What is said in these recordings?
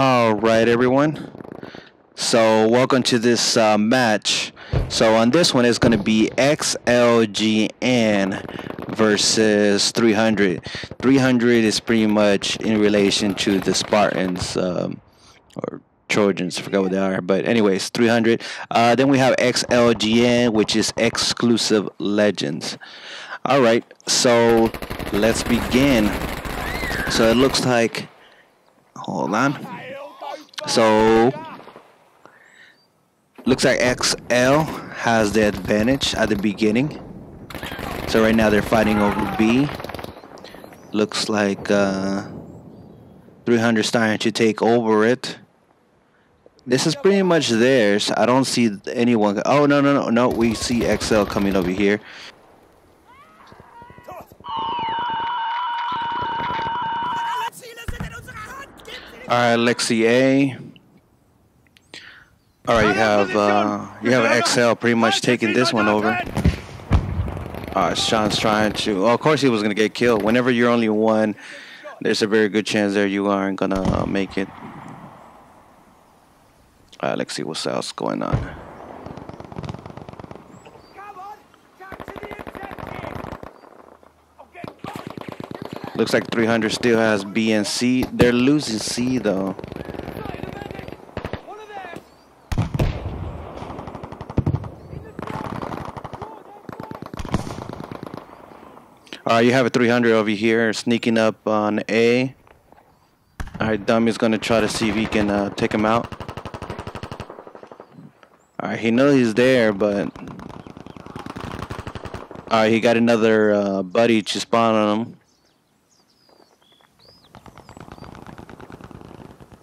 All right, everyone. So welcome to this match. So on this one, it's going to be XLGN versus 300. 300 is pretty much in relation to the Spartans or Trojans. I forgot what they are. But anyways, 300. Then we have XLGN, which is Exclusive Legends. All right, so let's begin. So it looks like, hold on. So looks like XL has the advantage at the beginning. So right now they're fighting over B. Looks like 300 starting to take over it. This is pretty much theirs. I don't see anyone. Oh, no. We see XL coming over here. All right, Lexi A. All right, you have XL pretty much taking this one over. All right, Sean's trying to. Well, of course, he was gonna get killed. Whenever you're only one, there's a very good chance there you aren't gonna make it. All right, let's see what else going on. Looks like 300 still has B and C. They're losing C though. Alright, you have a 300 over here sneaking up on A. Alright, Dummy's gonna try to see if he can take him out. Alright, he knows he's there, but alright, he got another buddy to spawn on him.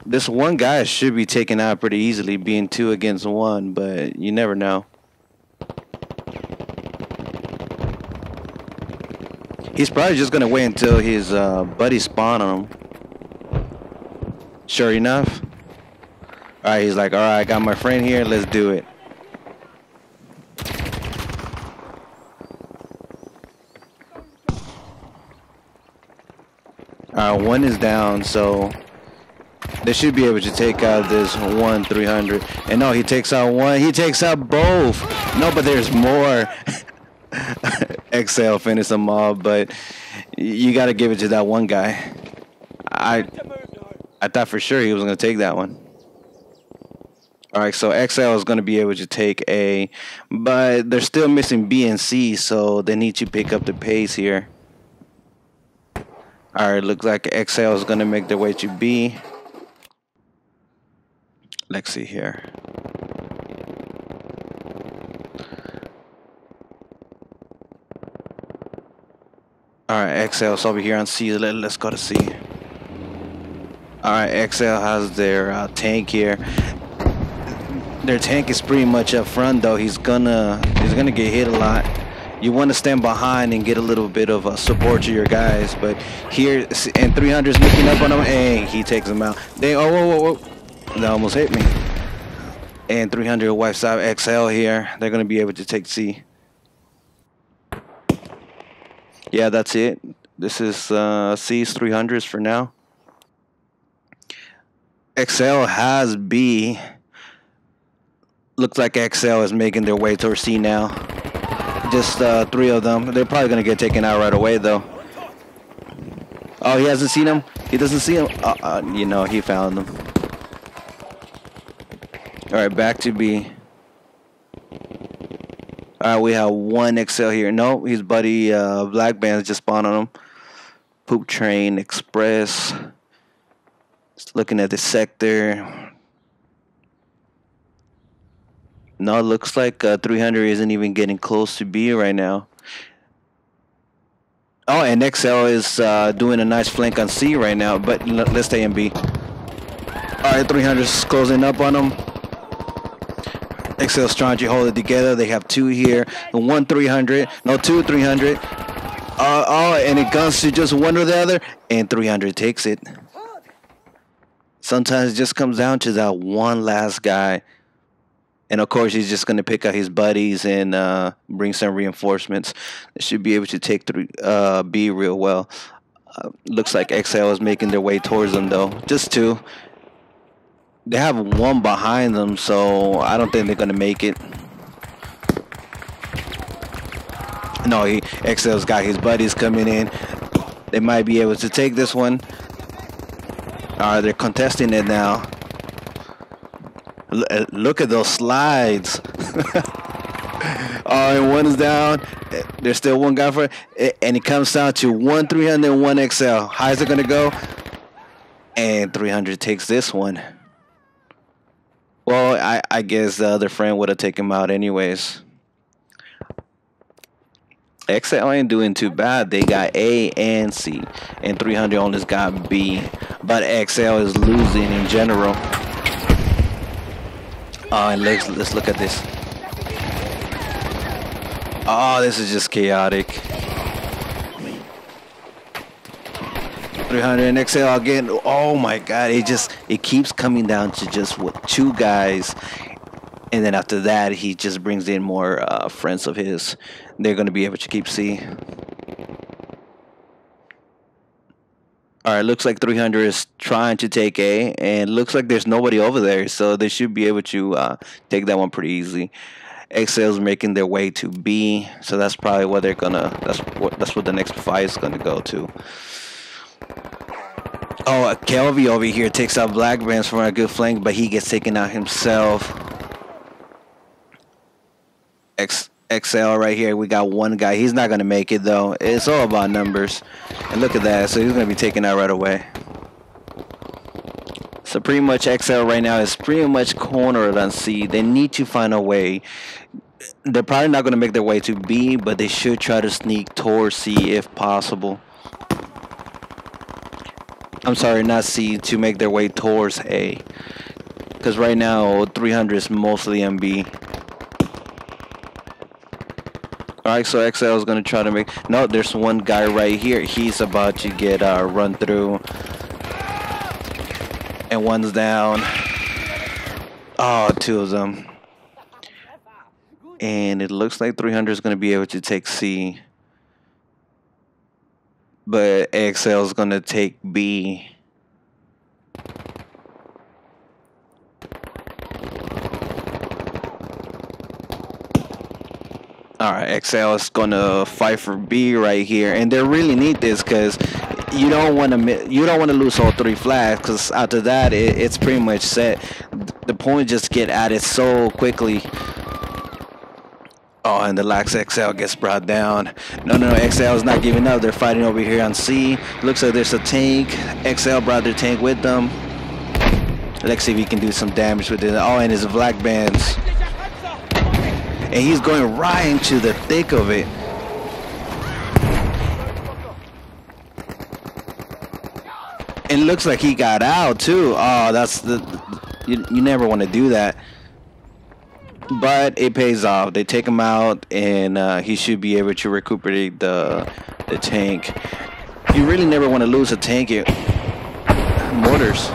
This one guy should be taken out pretty easily, being 2 against 1, but you never know. He's probably just gonna wait until his buddy spawn on him. Sure enough. Alright, he's like, alright, I got my friend here, let's do it. Alright, one is down, so they should be able to take out this one 300. And no, he takes out one. He takes out both. No, but there's more. XL finished them all, but you got to give it to that one guy. I thought for sure he was going to take that one. All right, so XL is going to be able to take A, but they're still missing B and C, so they need to pick up the pace here. All right, looks like XL is going to make their way to B. Let's see here. Alright, XL's over here on C. Let's go to C. Alright, XL has their tank here. Their tank is pretty much up front though. He's gonna get hit a lot. You want to stand behind and get a little bit of support to your guys, but here, and 300's looking up on him, and he takes them out. They, oh, whoa. That almost hit me. And 300 wipes out XL here. They're going to be able to take C. Yeah, that's it. This is C's 300s for now. XL has B. Looks like XL is making their way towards C now. Just 3 of them. They're probably going to get taken out right away, though. Oh, he hasn't seen them? He doesn't see them? You know, he found them. All right, back to B. All right, we have one XL here. No, his buddy Black Band just spawned on him. Poop Train Express. Just looking at the sector. No, it looks like 300 isn't even getting close to B right now. Oh, and XL is doing a nice flank on C right now, but let's stay in B. All right, 300's closing up on him. XL's trying to hold it together. They have 2 here. And one 300. No, 2 300. Oh, and it guns to just one or the other. And 300 takes it. Sometimes it just comes down to that one last guy. And of course, he's just going to pick out his buddies and bring some reinforcements. They should be able to take B real well. Looks like XL is making their way towards them, though. Just 2. They have one behind them, so I don't think they're gonna make it. No, XL's got his buddies coming in. They might be able to take this one. Alright, they're contesting it now. Look at those slides. Alright, one is down. There's still one guy for it. And it comes down to 1 300 and 1 XL. How is it gonna go? And 300 takes this one. Well, I guess the other friend would have taken him out anyways. XL ain't doing too bad. They got A and C, and 300 only got B. But XL is losing in general. And let's look at this. Oh, this is just chaotic. 300 and XL again. Oh my god, it keeps coming down to just what, two guys. And then after that, he just brings in more friends of his. They're going to be able to keep C. Alright, looks like 300 is trying to take A. And looks like there's nobody over there. So they should be able to take that one pretty easy. XL's making their way to B. So that's probably where they're going to... That's what the next fight is going to go to. Oh, Kelby over here takes out Black Bands from a good flank. But he gets taken out himself. XL right here, we got one guy. He's not gonna make it though. It's all about numbers, and look at that. So he's gonna be taken out right away. So pretty much XL right now is pretty much cornered on C. They need to find a way. They're probably not gonna make their way to B, but they should try to sneak towards C if possible. I'm sorry, not C, to make their way towards A, because right now 300 is mostly on B. Alright, so XL is going to try to make... No, there's one guy right here. He's about to get run through. And one's down. Oh, two of them. And it looks like 300 is going to be able to take C. But XL is going to take B. Alright, XL is gonna fight for B right here, and they really need this because you don't want to lose all three flags, because after that it's pretty much set. The points just get added so quickly. Oh, and the lax XL gets brought down. No, XL is not giving up. They're fighting over here on C. Looks like there's a tank. XL brought their tank with them. Let's see if he can do some damage with it. Oh, and his Black Bands. And he's going right into the thick of it. And it looks like he got out too. Oh, that's the... You never want to do that. But it pays off. They take him out, and he should be able to recuperate the tank. You really never want to lose a tank. Mortars.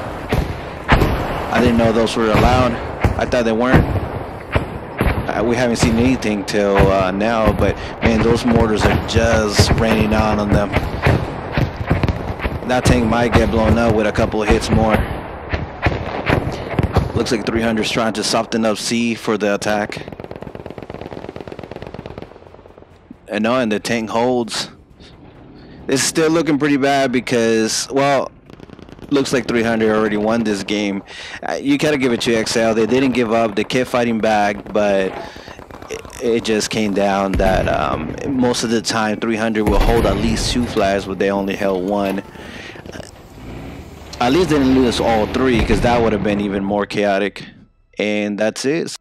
I didn't know those were allowed. I thought they weren't. We haven't seen anything till now, but man, those mortars are just raining on them. That tank might get blown up with a couple of hits more. Looks like 300 is trying to soften up C for the attack. And on the tank holds. It's still looking pretty bad because, well, looks like 300 already won this game. You gotta give it to XL. They didn't give up. They kept fighting back, but it just came down that most of the time 300 will hold at least two flags, but they only held one. At least they didn't lose all three, because that would have been even more chaotic. And that's it.